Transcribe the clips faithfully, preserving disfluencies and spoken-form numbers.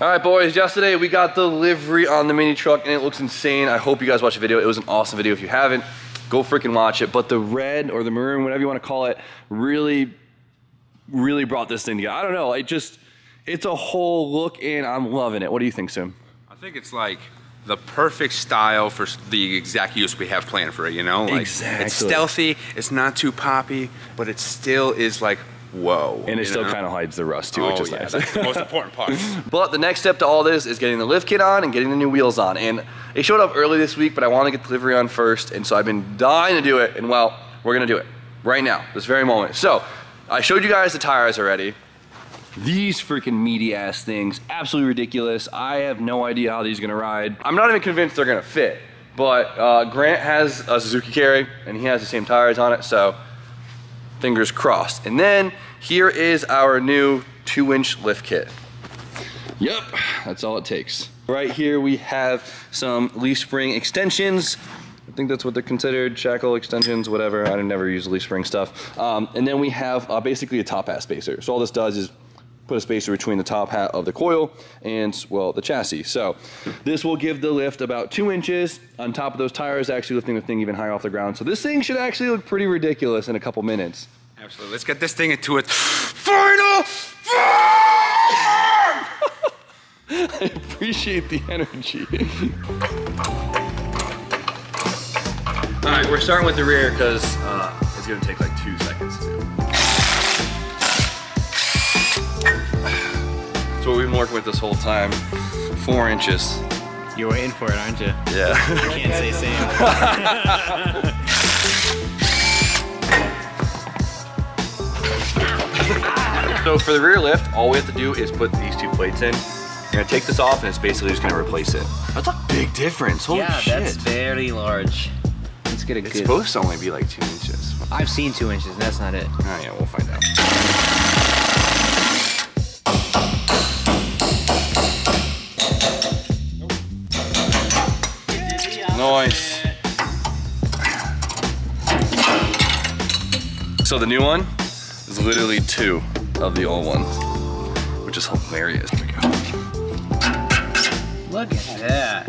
All right, boys, yesterday we got delivery on the mini truck and it looks insane. I hope you guys watched the video. It was an awesome video. If you haven't, go freaking watch it. But the red or the maroon, whatever you want to call it, really, really brought this thing together. I don't know, it just, it's a whole look and I'm loving it. What do you think, Sim? I think it's like the perfect style for the exact use we have planned for it, you know? Like, exactly. It's stealthy, it's not too poppy, but it still is like, whoa. And it still kind of hides the rust too, oh, which is yeah, nice. That's the most important part. But the next step to all this is getting the lift kit on and getting the new wheels on. And it showed up early this week, but I want to get delivery on first. And so I've been dying to do it. And well, we're going to do it right now, this very moment. So I showed you guys the tires already. These freaking meaty ass things, absolutely ridiculous. I have no idea how these are going to ride. I'm not even convinced they're going to fit, but uh, Grant has a Suzuki Carry and he has the same tires on it. So fingers crossed. And then here is our new two inch lift kit. Yep, that's all it takes. Right here we have some leaf spring extensions. I think that's what they're considered, shackle extensions, whatever. I never use leaf spring stuff. Um, and then we have uh, basically a top hat spacer. So all this does is put a spacer between the top hat of the coil and, well, the chassis. So this will give the lift about two inches on top of those tires, actually lifting the thing even higher off the ground. So this thing should actually look pretty ridiculous in a couple minutes. Absolutely. Let's get this thing into its final form! I appreciate the energy. All right, we're starting with the rear because uh, it's gonna take like two seconds to do. That's what we've been working with this whole time. Four inches. You're waiting for it, aren't you? Yeah. I can't say same. So for the rear lift, all we have to do is put these two plates in. You're gonna take this off and it's basically just gonna replace it. That's a big difference, holy yeah, shit. Yeah, that's very large. Let's get a it's good. It's supposed to only be like two inches. I've seen two inches, and that's not it. Oh yeah, we'll find out. Nice. So the new one is literally two of the old one, which is hilarious. There we go. Look at that.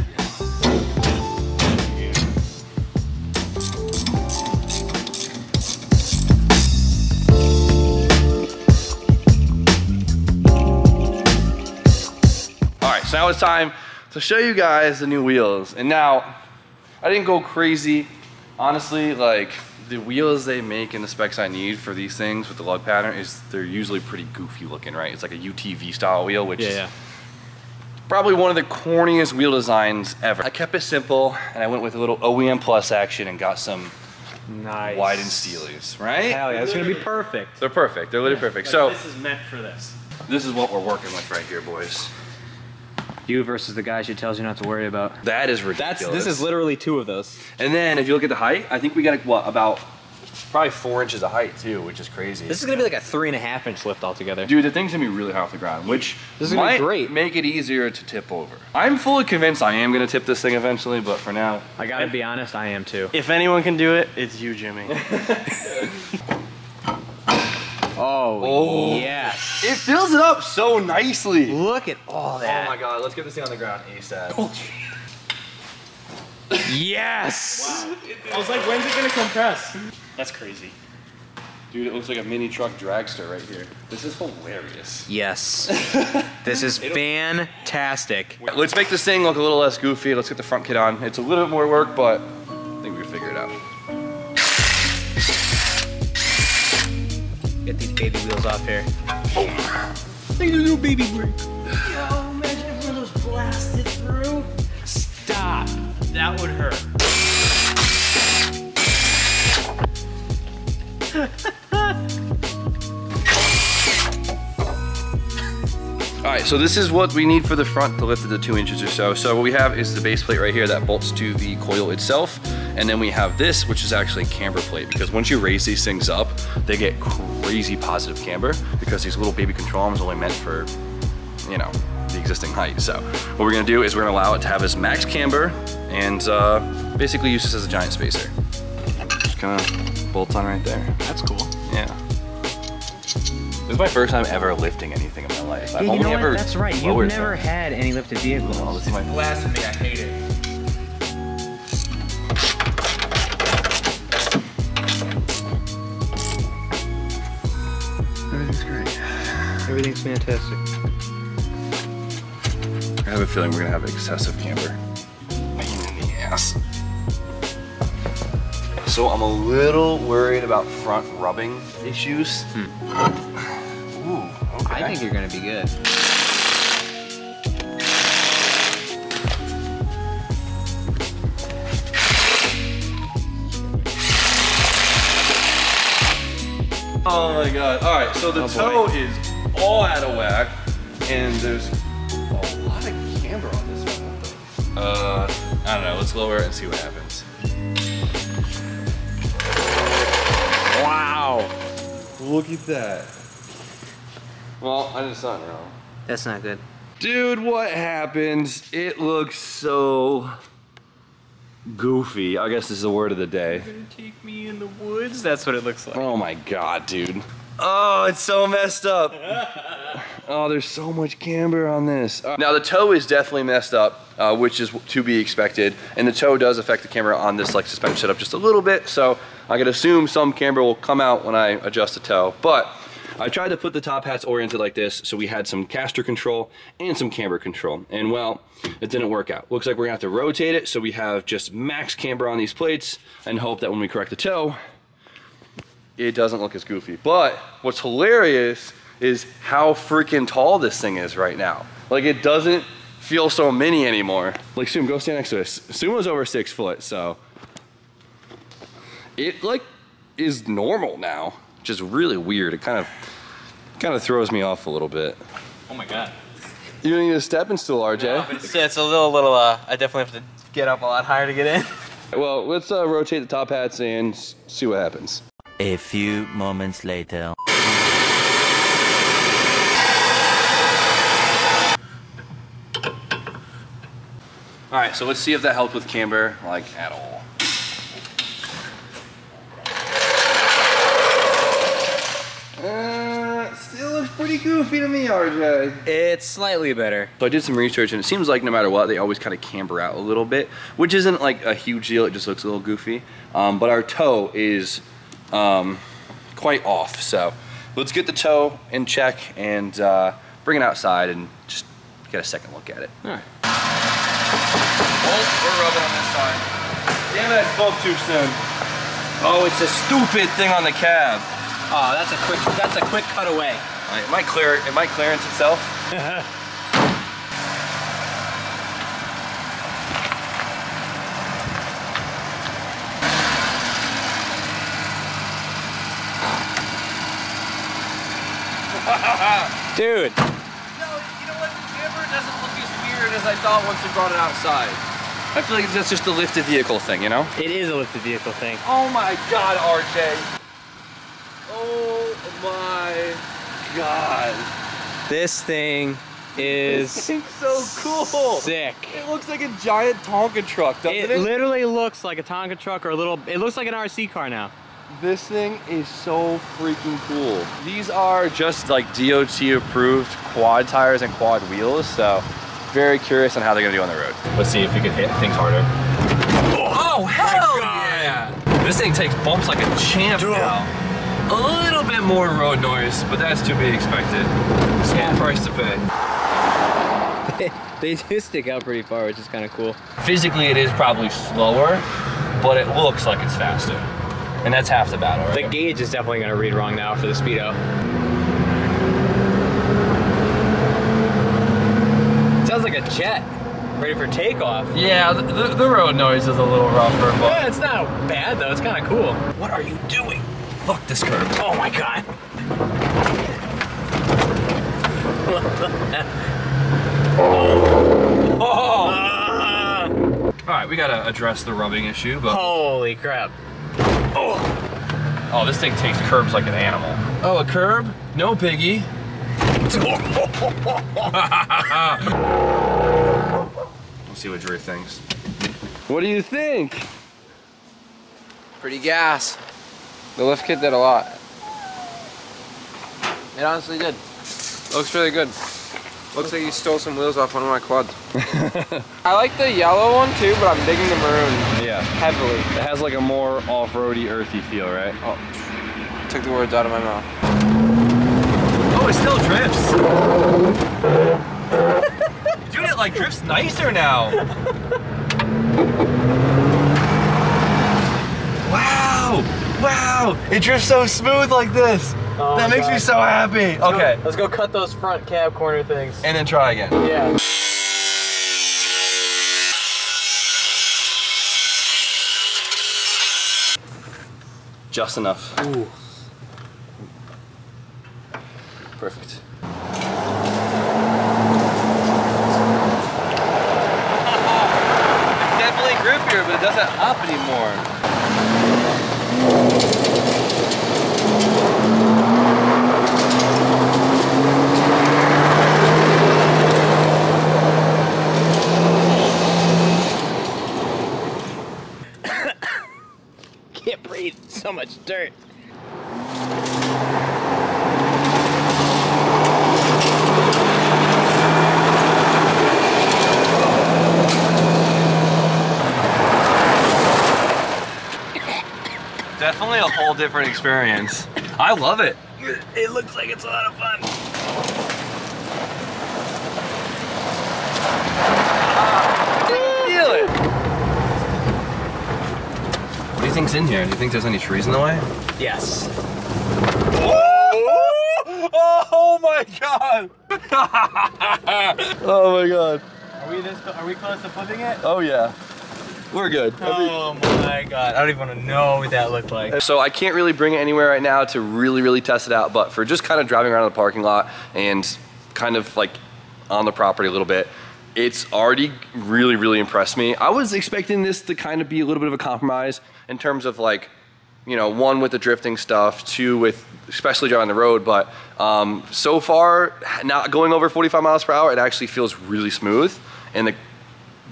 All right, so now it's time to show you guys the new wheels. And now, I didn't go crazy. Honestly, like the wheels they make and the specs I need for these things with the lug pattern is they're usually pretty goofy looking, right? It's like a U T V style wheel, which yeah, is yeah. probably one of the corniest wheel designs ever. I kept it simple and I went with a little O E M plus action and got some nice widened steelies, right? Hell yeah, it's gonna be perfect. They're perfect, they're literally yeah. perfect. Like, so this is meant for this. This is what we're working with right here, boys. You versus the guy she tells you not to worry about. That is ridiculous. That's, this is literally two of those. And then if you look at the height, I think we got, what, about probably four inches of height too, which is crazy. This is gonna be like a three and a half inch lift altogether. Dude, the thing's gonna be really high off the ground, which this is might gonna be great. Make it easier to tip over. I'm fully convinced I am gonna tip this thing eventually, but for now. I gotta be honest, I am too. If anyone can do it, it's you, Jimmy. Oh, oh yes. It fills it up so nicely. Look at all that. Oh my God, let's get this thing on the ground ASAP. Oh, yes. Wow. I was like, when's it gonna compress? That's crazy. Dude, it looks like a mini truck dragster right here. This is hilarious. Yes. This is fantastic. Let's make this thing look a little less goofy. Let's get the front kit on. It's a little bit more work, but I think we can figure it out. Get these baby wheels off here. Oh, they do baby brakes. Yo, imagine if one of those blasted through. Stop. That would hurt. All right, so this is what we need for the front to lift it to two inches or so. So what we have is the base plate right here that bolts to the coil itself. And then we have this, which is actually a camber plate, because once you raise these things up, they get crazy positive camber because these little baby control arms are only meant for, you know, the existing height. So what we're gonna do is we're gonna allow it to have its max camber and uh, basically use this as a giant spacer. Just kind of bolts on right there. That's cool. Yeah. This is my first time ever lifting anything in my life. I've yeah, you only know ever what? That's right. You've never stuff. had any lifted vehicles. Oh, this is my blasphemy. I hate it. Everything's great. Everything's fantastic. I have a feeling we're gonna have excessive camber. Yes. So I'm a little worried about front rubbing issues. Hmm. Ooh, okay. I think you're gonna be good. Oh my God! All right, so the oh toe boy. is all out of whack, and there's a lot of camber on this one. Uh, I don't know. Let's lower it and see what happens. Wow! Look at that. Well, I did something wrong. That's not good. Dude, what happens? It looks so goofy. I guess this is the word of the day. You're gonna take me in the woods? That's what it looks like. Oh my God, dude. Oh, it's so messed up. Oh, there's so much camber on this. Uh, now the toe is definitely messed up, uh, which is to be expected. And the toe does affect the camber on this like suspension setup just a little bit. So I can assume some camber will come out when I adjust the toe. But I tried to put the top hats oriented like this, so we had some caster control and some camber control. And well, it didn't work out. Looks like we're gonna have to rotate it so we have just max camber on these plates and hope that when we correct the toe, it doesn't look as goofy. But what's hilarious is how freaking tall this thing is right now. Like, it doesn't feel so mini anymore. Like, Sumo, go stand next to us. Sumo's over six foot, so. It like is normal now, which is really weird. It kind of, kind of throws me off a little bit. Oh my God. You don't need a stepping stool, R J. No, but it's, it's a little, little, uh, I definitely have to get up a lot higher to get in. Well, let's uh, rotate the top hats and see what happens. A few moments later. All right, so let's see if that helped with camber, like, at all. Uh, still looks pretty goofy to me, R J. It's slightly better. So I did some research, and it seems like no matter what, they always kind of camber out a little bit, which isn't like a huge deal, it just looks a little goofy. Um, but our toe is um, quite off, so let's get the toe in check and uh, bring it outside and just get a second look at it. All right. We're rubbing on this side. Damn it, I spoke too soon. Oh, it's a stupid thing on the cab. Oh, that's a quick that's a quick cutaway. All right, it might clear it might clearance itself. Dude. No, you know what? The camber doesn't look as weird as I thought once we brought it outside. I feel like that's just a lifted vehicle thing, you know? It is a lifted vehicle thing. Oh my God, R J. Oh my God. This thing is this thing's so cool. Sick. It looks like a giant Tonka truck, doesn't it? It literally looks like a Tonka truck or a little, it looks like an R C car now. This thing is so freaking cool. These are just like D O T approved quad tires and quad wheels, so. Very curious on how they're gonna do on the road. Let's see if we can hit things harder. Oh, oh hell yeah! This thing takes bumps like a champ now. A little bit more road noise, but that's to be expected. Small yeah. price to pay. They do stick out pretty far, which is kind of cool. Physically, it is probably slower, but it looks like it's faster. And that's half the battle, right? The gauge is definitely gonna read wrong now for the Speedo. Sounds like a jet, ready for takeoff. Yeah, the, the road noise is a little rougher, but yeah, it's not bad though. It's kind of cool. What are you doing? Fuck this curve! Oh my God! Oh. Oh. Ah. All right, we gotta address the rubbing issue. But holy crap! Oh, oh, this thing takes curbs like an animal. Oh, a curb? No biggie. Let's see what Drew thinks. What do you think? Pretty gas. The lift kit did a lot. It honestly did. Looks really good. Looks like you stole some wheels off one of my quads. I like the yellow one too, but I'm digging the maroon. Yeah. Heavily. It has like a more off-roady, earthy feel, right? Oh, took the words out of my mouth. Oh, it still drifts. Dude, it like drifts nicer now. Wow, wow. It drifts so smooth like this. Oh, that makes God. me so happy. Let's okay. Go, let's go cut those front cab corner things. And then try again. Yeah. Just enough. Ooh. Perfect. It's definitely grippier, but it doesn't up anymore. Can't breathe, so much dirt. Definitely a whole different experience. I love it. It looks like it's a lot of fun. Feel it. What do you think's in here? Do you think there's any trees in the way? Yes. Oh, oh my God! Oh my God. Are we this? Are we close to flipping it? Oh yeah. We're good. Oh my God, I don't even want to know what that looked like. So I can't really bring it anywhere right now to really, really test it out, but for just kind of driving around in the parking lot and kind of like on the property a little bit, it's already really, really impressed me. I was expecting this to kind of be a little bit of a compromise in terms of like, you know, one with the drifting stuff, two with especially driving the road, but um, so far, not going over forty-five miles per hour, it actually feels really smooth, and the,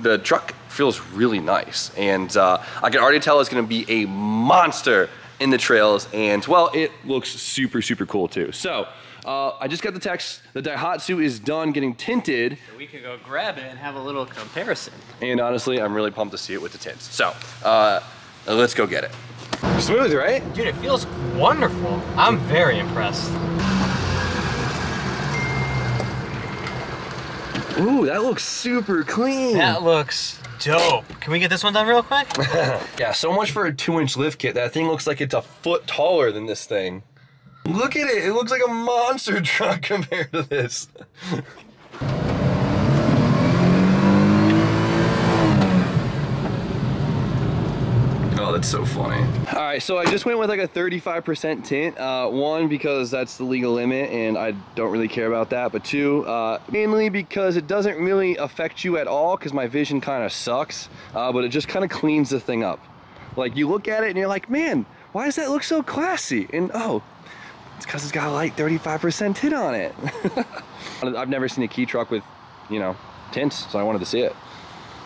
the truck feels really nice, and uh, I can already tell it's going to be a monster in the trails, and well, it looks super, super cool too. So uh, I just got the text, the Daihatsu is done getting tinted. So we can go grab it and have a little comparison. And honestly, I'm really pumped to see it with the tints. So uh, let's go get it. Smooth, right? Dude, it feels wonderful. I'm very impressed. Ooh, that looks super clean. That looks dope. Can we get this one done real quick? Yeah, so much for a two inch lift kit. That thing looks like it's a foot taller than this thing. Look at it, it looks like a monster truck compared to this. Oh, that's so funny. All right, so I just went with like a thirty-five percent tint. Uh, one, because that's the legal limit and I don't really care about that. But two, uh, mainly because it doesn't really affect you at all because my vision kind of sucks, uh, but it just kind of cleans the thing up. Like you look at it and you're like, man, why does that look so classy? And oh, it's because it's got like thirty-five percent tint on it. I've never seen a Key truck with, you know, tints, so I wanted to see it.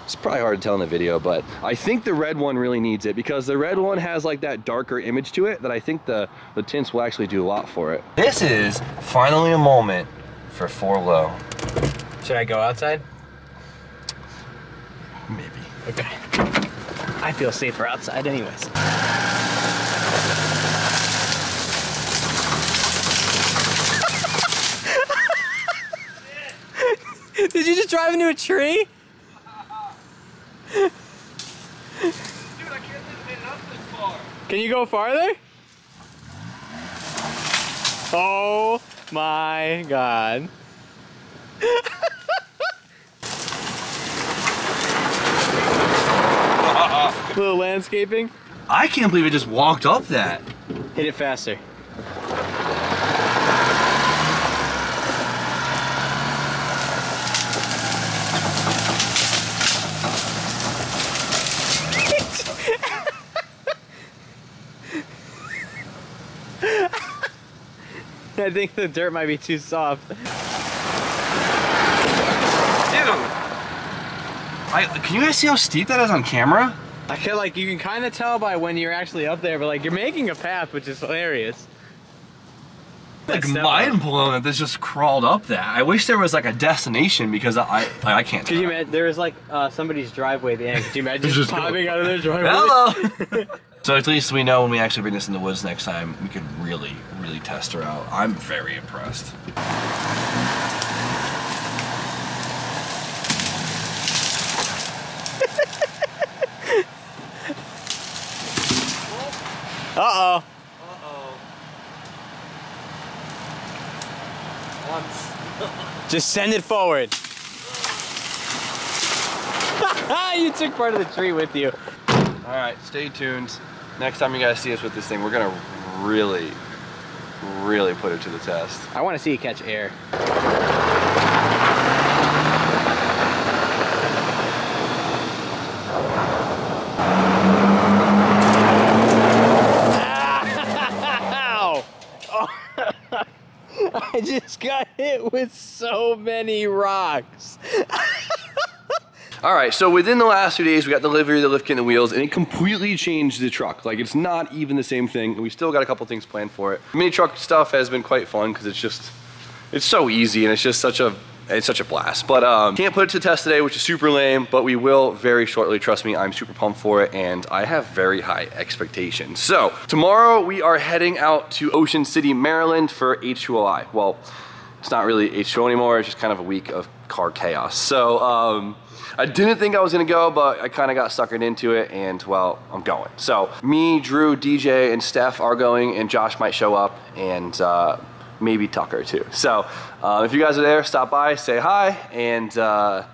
It's probably hard to tell in the video, but I think the red one really needs it because the red one has like that darker image to it that I think the, the tints will actually do a lot for it. This is finally a moment for four low. Should I go outside? Maybe. Okay. I feel safer outside anyways. Did you just drive into a tree? Dude, I can't lift it up this far. Can you go farther? Oh my God. A little landscaping. I can't believe it just walked up that. Hit it faster. I think the dirt might be too soft. Dude, I, can you guys see how steep that is on camera? I feel like you can kind of tell by when you're actually up there, but like you're making a path, which is hilarious. like mind blown that this just crawled up that. I wish there was like a destination because I I, I can't. Could you imagine? There was like uh, somebody's driveway at the end. Could you imagine just popping out of their driveway? Hello. So at least we know when we actually bring this in the woods next time, we could really, really test her out. I'm very impressed. Uh-oh. Uh-oh. Once. Just send it forward. You took part of the tree with you. All right, stay tuned. Next time you guys see us with this thing, we're gonna really, really put it to the test. I wanna see you catch air. Ow! Oh. I just got hit with so many rocks. All right, so within the last two days, we got the livery, the lift kit, and the wheels, and it completely changed the truck. Like, it's not even the same thing, and we still got a couple things planned for it. Mini truck stuff has been quite fun, because it's just, it's so easy, and it's just such a, it's such a blast. But um, can't put it to the test today, which is super lame, but we will very shortly. Trust me, I'm super pumped for it, and I have very high expectations. So, tomorrow, we are heading out to Ocean City, Maryland for H two O I. Well, it's not really H two O anymore, it's just kind of a week of car chaos. So, um... I didn't think I was gonna go, but I kind of got suckered into it, and well, I'm going. So me, Drew, D J, and Steph are going, and Josh might show up, and uh, maybe Tucker too. So uh, if you guys are there, stop by, say hi, and uh,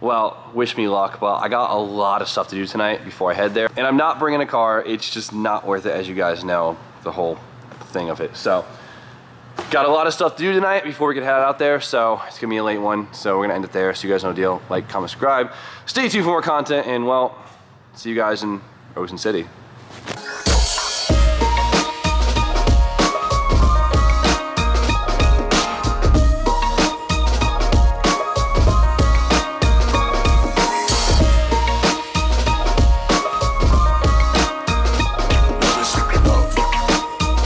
well, wish me luck. Well, I got a lot of stuff to do tonight before I head there, and I'm not bringing a car. It's just not worth it, as you guys know, the whole thing of it. So got a lot of stuff to do tonight before we can head out there, so it's gonna be a late one. So we're gonna end it there. So you guys know the deal. Like, comment, subscribe. Stay tuned for more content, and well, see you guys in Ocean City.